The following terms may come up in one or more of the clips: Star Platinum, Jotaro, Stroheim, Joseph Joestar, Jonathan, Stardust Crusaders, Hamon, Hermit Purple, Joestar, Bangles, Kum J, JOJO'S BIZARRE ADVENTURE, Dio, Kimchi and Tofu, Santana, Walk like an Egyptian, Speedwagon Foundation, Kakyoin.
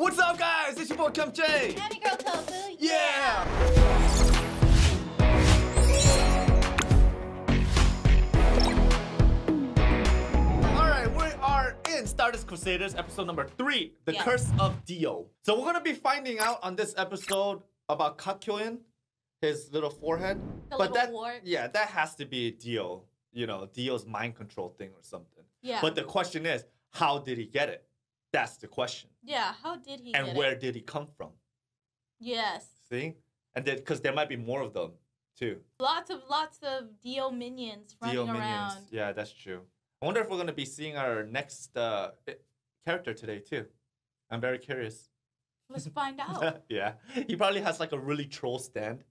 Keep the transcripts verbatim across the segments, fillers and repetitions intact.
What's up, guys? It's your boy Kum J. Howdy, girl Tofu. Yeah. yeah. All right, we are in Stardust Crusaders episode number three, The yeah. Curse of Dio. So we're gonna be finding out on this episode about Kakyoin, his little forehead. The but little that, wart. Yeah, that has to be Dio. You know, Dio's mind control thing or something. Yeah. But the question is, how did he get it? That's the question. Yeah, how did he and get it? And where did he come from? Yes. See? And then, because there might be more of them, too. Lots of, lots of Dio minions running Dio minions. around. Yeah, that's true. I wonder if we're going to be seeing our next uh, character today, too. I'm very curious. Let's find out. Yeah. He probably has, like, a really troll stand.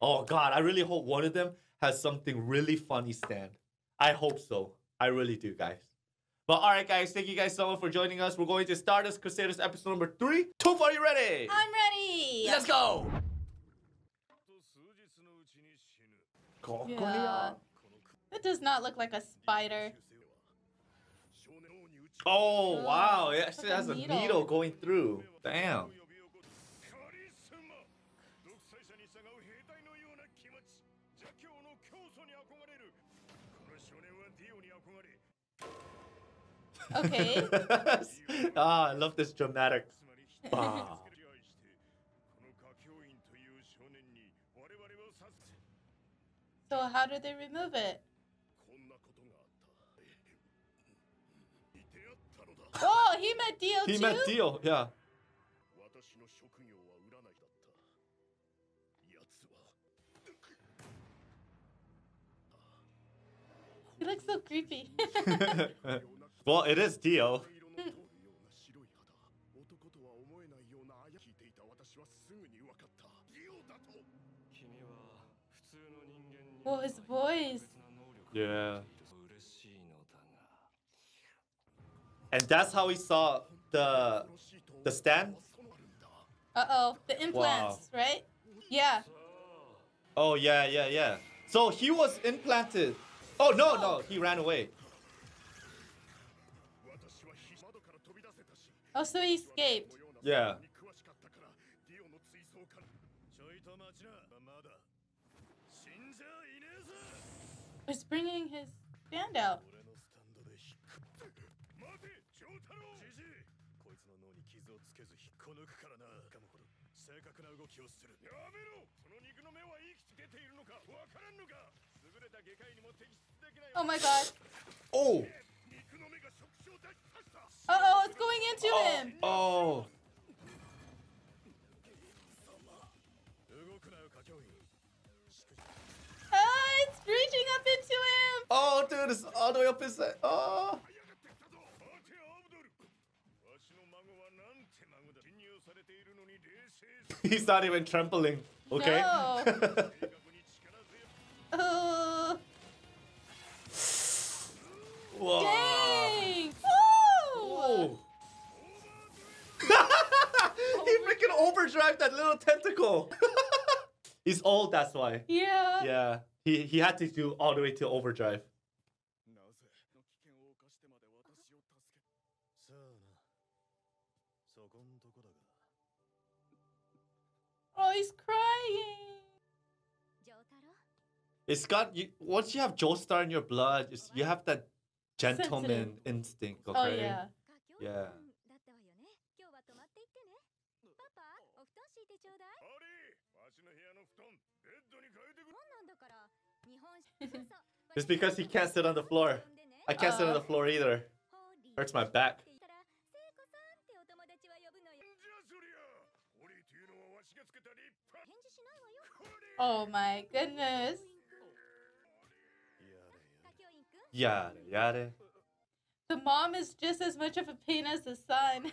Oh, God. I really hope one of them has something really funny stand. I hope so. I really do, guys. Well, all right, guys. Thank you guys so much for joining us. We're going to Stardust Crusaders episode number three. Toof, are you ready? I'm ready. Let's go. Yeah. That does not look like a spider. Oh, oh wow. It actually has a needle. a needle going through. Damn. Okay. Ah, I love this dramatic. Ah. So how do they remove it? Oh, he met Dio too? He met Dio, yeah. He looks so creepy. Well, it is Dio. Well, his voice. Yeah. And that's how we saw the the stand. Uh oh, the implants, wow. right? Yeah. Oh yeah, yeah, yeah. So he was implanted. Oh no, no, he ran away. Oh, so he escaped. Yeah. He's bringing his stand out. Oh my God. Oh. Uh oh, it's going into oh, him! Oh! Ah, it's reaching up into him! Oh, dude, it's all the way up his head. Oh! He's not even trampling, okay? No. uh. Whoa! Dang. Oh. He freaking overdrive that little tentacle. He's old, that's why. Yeah. Yeah. He he had to do all the way to overdrive. Oh, he's crying. It's got you. Once you have Joestar in your blood, it's, you have that gentleman Sensitive. instinct. Okay. Oh yeah. Yeah. It's because he can't sit on the floor. I can't uh, sit on the floor either. Hurts my back. Oh my goodness. Yada yada. The mom is just as much of a pain as the son.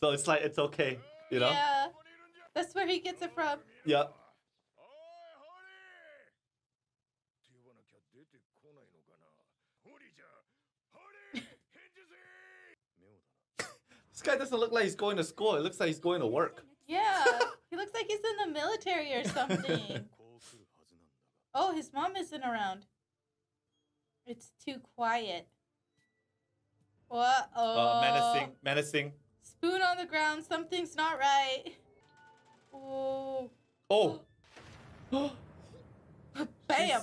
So it's like, it's okay, you know? Yeah. That's where he gets it from. Yeah. This guy doesn't look like he's going to school. It looks like he's going to work. Yeah. He looks like he's in the military or something. Oh, his mom isn't around. It's too quiet. What? Oh. Uh, menacing, menacing. Spoon on the ground. Something's not right. Ooh. Oh. Oh. Bam.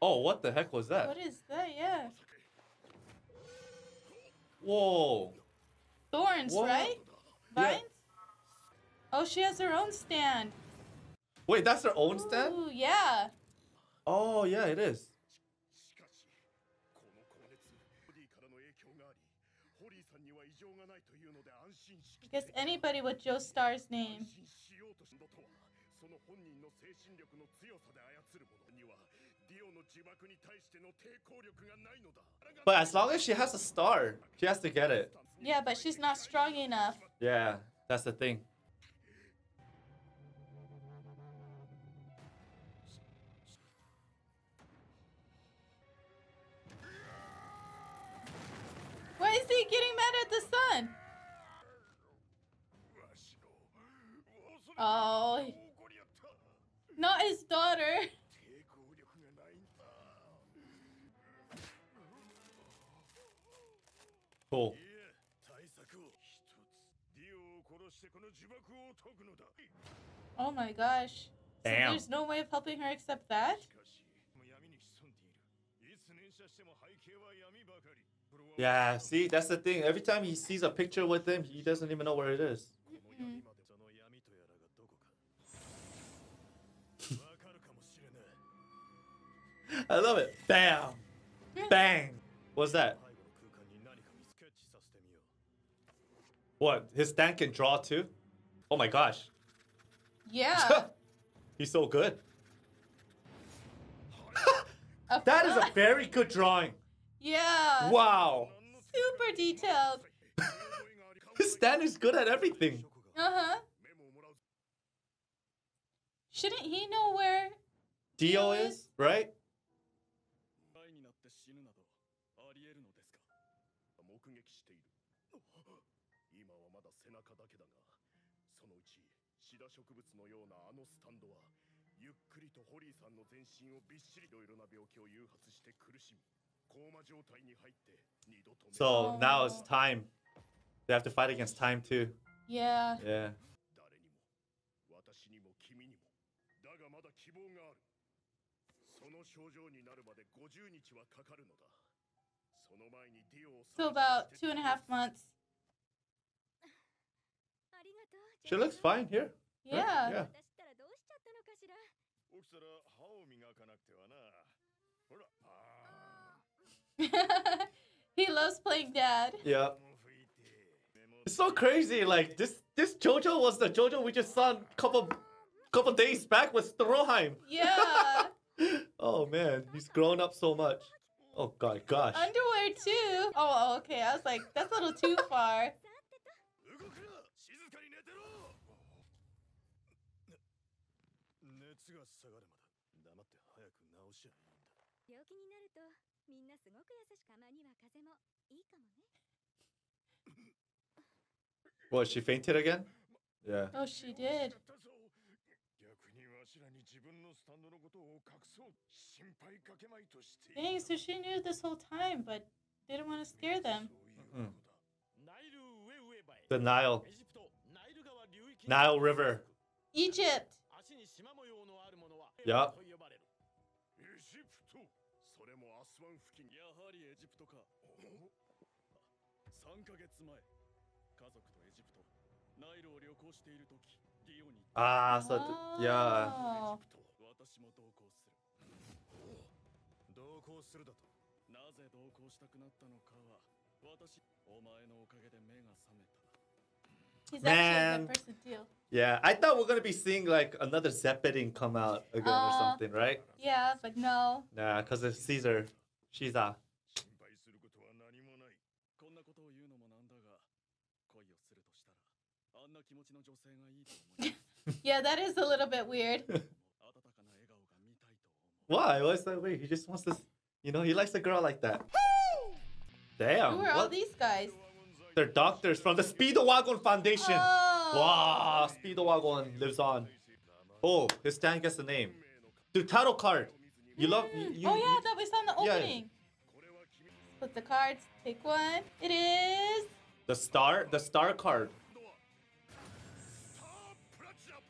Oh, what the heck was that? What is that? Yeah. Whoa. Thorns, what? Right? Vines? Yeah. Oh, she has her own stand. Wait, that's her own Ooh, stand? Ooh, yeah. Oh, yeah, it is. I guess anybody with Joestar's name. But as long as she has a star, she has to get it. Yeah, but she's not strong enough. Yeah, that's the thing. Why is he getting mad at the sun? Oh, not his daughter. Cool. Oh my gosh. Damn. So there's no way of helping her except that? Yeah, see, that's the thing. Every time he sees a picture with him, he doesn't even know where it is. Mm-hmm. I love it. Bam. Bang. What's that? What? His stand can draw too? Oh my gosh. Yeah. He's so good. That is a very good drawing. Yeah. Wow. Super detailed. His stand is good at everything. Uh-huh. Shouldn't he know where Dio is? is? Right? So now it's time. They have to fight against time too. Yeah. Yeah. So about two and a half months. She looks fine here. Yeah. Yeah. He loves playing dad. Yeah. It's so crazy. Like this, this JoJo was the JoJo we just saw a couple, couple days back with Stroheim. Yeah. Oh man, he's grown up so much. Oh god, gosh. Underwear too. Oh, okay. I was like, that's a little too far. What, she fainted again? Yeah. Oh, she did. Dang, so she knew this whole time, but didn't want to scare them. Mm-hmm. The Nile. Nile River. Egypt. Yep. Ah, so oh. Yeah. He's Man. Yeah, I thought we we're gonna be seeing like another Zeppelin come out again uh, or something, right? Yeah, but no. Nah, cause it's Caesar. She's a. Yeah, that is a little bit weird. Why? Why is that weird? He just wants to, you know, he likes a girl like that. Damn. Who are what? all these guys? They're doctors from the Speedwagon Foundation. Oh. Wow, Speedwagon lives on. Oh, his stand gets the name. Jotaro card. You mm. love. You, you, oh yeah, that was on the opening. Yeah. Put the cards. Pick one. It is the star, the star card.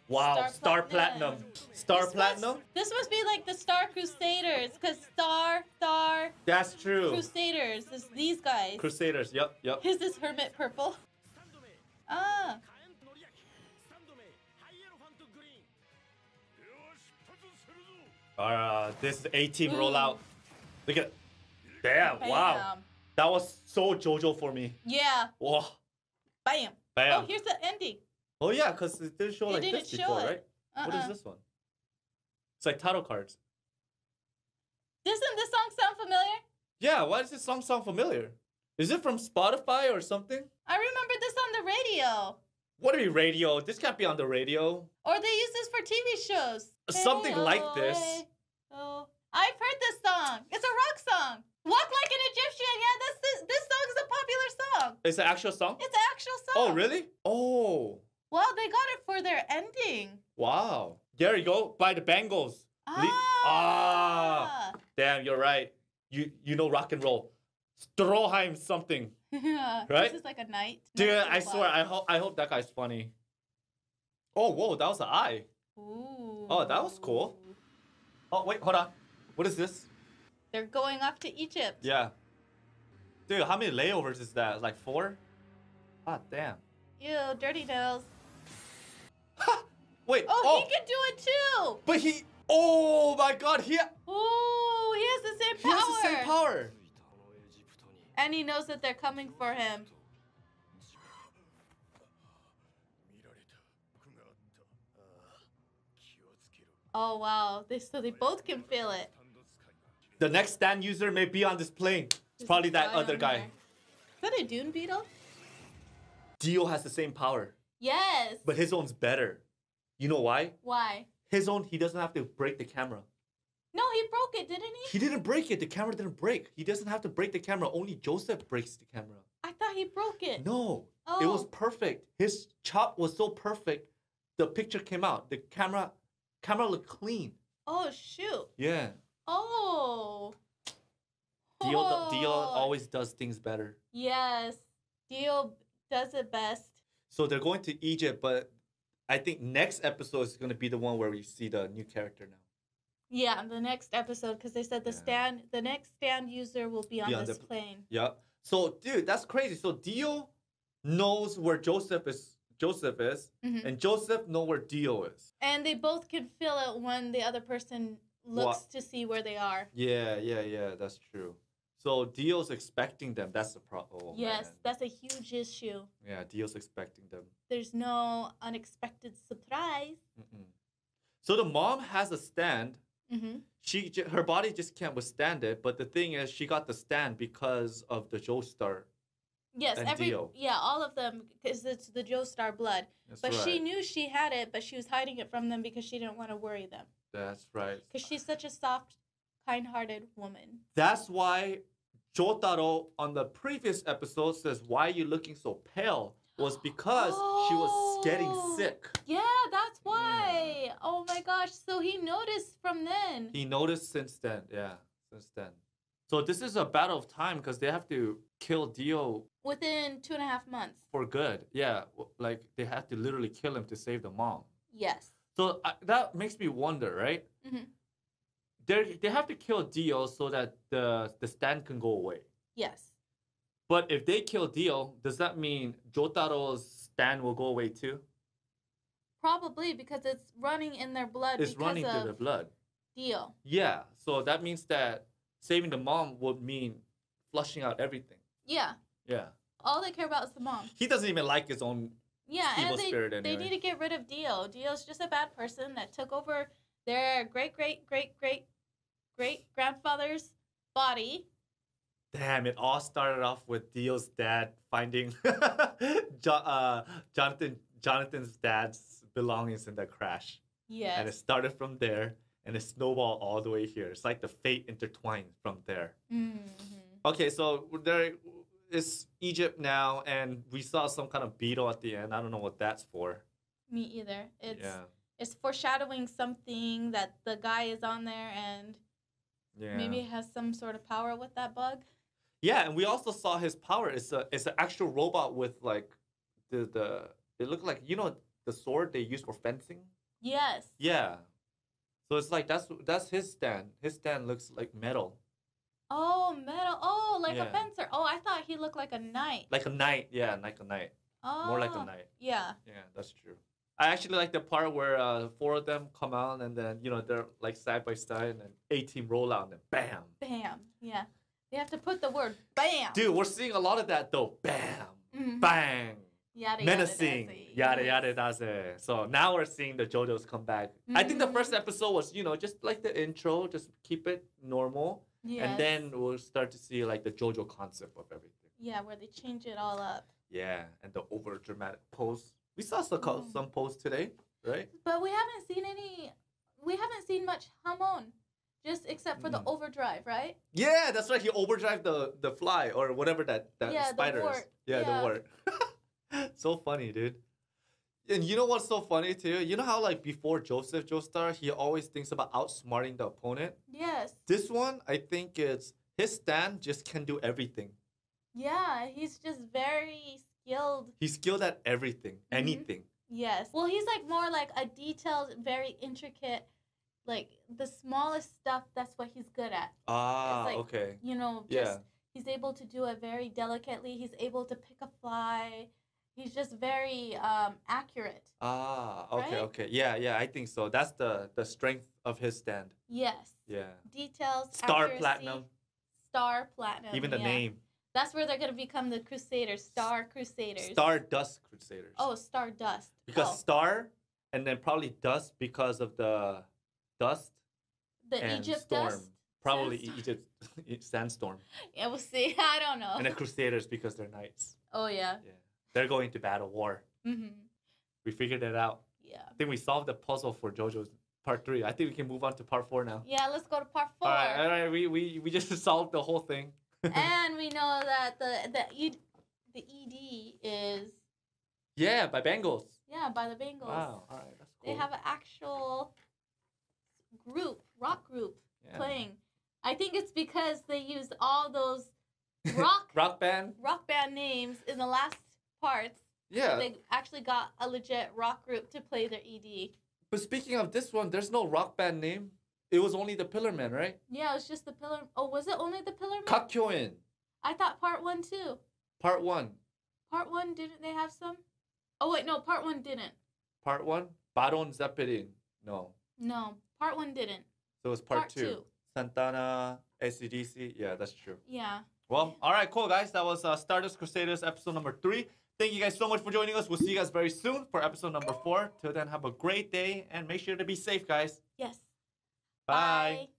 Wow, Star Platinum. Star Platinum? This must be like the Star Crusaders, because Star, Star. That's true. Crusaders, it's these guys. Crusaders, yep, yep. Is this Hermit Purple? Ah. Uh, this is A-team rollout. Look at, damn, Bam. Wow. That was so JoJo for me. Yeah. Whoa. Bam. Bam. Oh, here's the ending. Oh yeah, because it didn't show it like didn't this show before, it. right? Uh -uh. What is this one? It's like title cards. Doesn't this song sound familiar? Yeah, why does this song sound familiar? Is it from Spotify or something? I remember this on the radio. What do you mean radio? This can't be on the radio. Or they use this for T V shows. Something hey, oh, like this. Hey, oh. I've heard this song. It's a rock song. Walk Like an Egyptian. Yeah, this, this, this song is a popular song. It's an actual song? It's an actual song. Oh, really? Oh. Wow, they got it for their ending. Wow. There you go. By the Bangles. Ah. Le ah. Damn, you're right. You you know rock and roll. Stroheim something. Yeah. Right? This is like a night. Dude, night I swear, I hope I hope that guy's funny. Oh, whoa, that was an eye. Ooh. Oh, that was cool. Oh, wait, hold on. What is this? They're going off to Egypt. Yeah. Dude, how many layovers is that? Like four? Ah, damn. Ew, dirty nails. Wait. Oh, oh, he can do it too. But he. Oh my God, he. Oh, he has the same power. He has the same power. And he knows that they're coming for him. Oh wow, they so they both can feel it. The next stand user may be on this plane. It's There's probably that other guy. There. Is that a dune beetle? Dio has the same power. Yes. But his own's better. You know why? Why? His own, he doesn't have to break the camera. No, he broke it, didn't he? He didn't break it. The camera didn't break. He doesn't have to break the camera. Only Joseph breaks the camera. I thought he broke it. No. Oh. It was perfect. His chop was so perfect. The picture came out. The camera camera looked clean. Oh, shoot. Yeah. Oh. Dio, oh. Dio always does things better. Yes. Dio... does it best. So they're going to Egypt, but I think next episode is going to be the one where we see the new character now. Yeah, the next episode, because they said the yeah. stand, the next stand user will be on yeah, this the, plane. Yeah. So, dude, that's crazy. So Dio knows where Joseph is. Joseph is, mm-hmm. and Joseph knows where Dio is. And they both can feel it when the other person looks what? to see where they are. Yeah, yeah, yeah. That's true. So Dio's expecting them. That's the problem. Oh, yes, man. That's a huge issue. Yeah, Dio's expecting them. There's no unexpected surprise. Mm-mm. So the mom has a stand. Mm-hmm. She her body just can't withstand it. But the thing is, she got the stand because of the Joestar. Yes, and every Dio. yeah, all of them because it's the Joestar blood. That's but right. she knew she had it, but she was hiding it from them because she didn't want to worry them. That's right. Because she's such a soft, kind-hearted woman. That's why Jotaro on the previous episode says, why are you looking so pale? Was because oh, she was getting sick. Yeah, that's why. Yeah. Oh my gosh. So he noticed from then. He noticed since then. Yeah, since then. So this is a battle of time because they have to kill Dio. Within two and a half months. For good. Yeah. Like they have to literally kill him to save the mom. Yes. So uh, that makes me wonder, right? Mm-hmm. They they have to kill Dio so that the the stand can go away. Yes. But if they kill Dio, does that mean Jotaro's stand will go away too? Probably because it's running in their blood. It's running through their blood. Dio. Yeah. So that means that saving the mom would mean flushing out everything. Yeah. Yeah. All they care about is the mom. He doesn't even like his own yeah, evil and they, spirit anyway. They need to get rid of Dio. Dio's just a bad person that took over their great great great great great-grandfather's body. Damn, it all started off with Dio's dad finding jo uh, Jonathan Jonathan's dad's belongings in the crash. Yeah. And it started from there, and it snowballed all the way here. It's like the fate intertwined from there. Mm-hmm. Okay, so there is Egypt now, and we saw some kind of beetle at the end. I don't know what that's for. Me either. It's... Yeah. It's foreshadowing something that the guy is on there and yeah. maybe has some sort of power with that bug. Yeah, and we also saw his power. It's a it's an actual robot with like the the it looked like, you know, the sword they use for fencing. Yes. Yeah. So it's like that's that's his stand. His stand looks like metal. Oh, metal. Oh, like yeah. a fencer. Oh, I thought he looked like a knight. Like a knight, yeah, like a knight. Oh. More like a knight. Yeah. Yeah, that's true. I actually like the part where uh, four of them come out and then, you know, they're like side by side and then A-team roll out and then bam. Bam, yeah. They have to put the word bam. Dude, we're seeing a lot of that though. Bam, mm-hmm. bang, yada, menacing, yada, yada, that's it. So now we're seeing the JoJo's come back. Mm-hmm. I think the first episode was, you know, just like the intro, just keep it normal. Yes. And then we'll start to see like the JoJo concept of everything. Yeah, where they change it all up. Yeah, and the over dramatic pose. We saw some mm. some posts today, right? But we haven't seen any. We haven't seen much Hamon, just except for mm. the overdrive, right? Yeah, that's right. He overdrive the the fly or whatever that that yeah, spider is. Yeah, yeah, the wart. So funny, dude. And you know what's so funny too? You know how like before Joseph Joestar, he always thinks about outsmarting the opponent. Yes. This one, I think it's his stand just can do everything. Yeah, he's just very. Skilled. He's skilled at everything, mm-hmm. anything. Yes. Well, he's like more like a detailed, very intricate, like the smallest stuff. That's what he's good at. Ah, like, okay. You know, just yeah. he's able to do it very delicately. He's able to pick a fly. He's just very um, accurate. Ah, okay, right? okay. Yeah, yeah. I think so. That's the the strength of his stand. Yes. Yeah. Details. Star accuracy, Platinum. Star Platinum. Even the yeah. name. That's where they're going to become the Crusaders, Star Crusaders. Stardust Crusaders. Oh, Stardust. Because oh. star and then probably dust because of the dust. The and Egypt storm. Dust? Probably Sandstorm. Egypt sandstorm. Yeah, we'll see. I don't know. And the Crusaders because they're knights. Oh, yeah. yeah. They're going to battle war. Mm-hmm. We figured it out. Yeah. I think we solved the puzzle for JoJo's part three. I think we can move on to part four now. Yeah, let's go to part four. All right, all right. We, we, we just solved the whole thing. And we know that the the E D, the E D is yeah by Bangles. Yeah, by the Bangles. Wow, all right, that's cool. They have an actual group, rock group yeah. playing. I think it's because they used all those rock rock band rock band names in the last parts. Yeah, so they actually got a legit rock group to play their E D. But speaking of this one, there's no rock band name. It was only the Pillar Man, right? Yeah, it was just the Pillar... Oh, was it only the Pillar Man? Kakyoin. I thought Part one, too. Part one. Part one, didn't they have some? Oh, wait, no, Part one didn't. Part one? Baron Zeppelin. No. No, Part one didn't. So it was Part, part two. two. Santana, A C D C. Yeah, that's true. Yeah. Well, all right, cool, guys. That was uh, Stardust Crusaders episode number three. Thank you guys so much for joining us. We'll see you guys very soon for episode number four. Till then, have a great day, and make sure to be safe, guys. Yes. Bye. Bye.